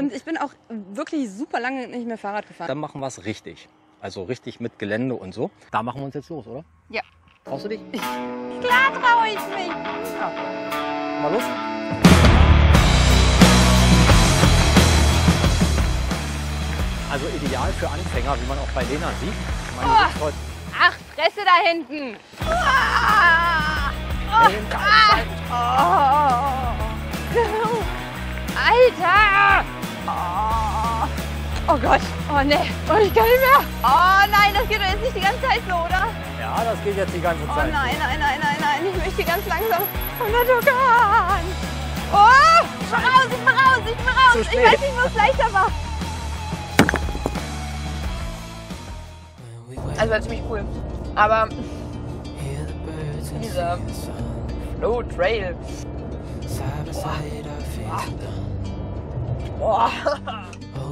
Und ich bin auch wirklich super lange nicht mehr Fahrrad gefahren. Dann machen wir es richtig. Also richtig mit Gelände und so. Da machen wir uns jetzt los, oder? Ja. Traust du dich? Klar traue ich mich. Ja. Mal los. Also ideal für Anfänger, wie man auch bei Lena sieht. Oh. Ach, Fresse da hinten. Oh. Oh. Oh. Alter! Oh Gott, oh ne, oh, ich kann nicht mehr. Oh nein, das geht doch jetzt nicht die ganze Zeit so, oder? Ja, das geht jetzt die ganze Zeit. Oh nein, nein, nein, nein, nein, ich möchte ganz langsam von der Dukan. Oh, ich bin raus. Ich weiß nicht, wo es leichter war. Also war ziemlich cool, aber dieser Flow Trail. Boah. Boah.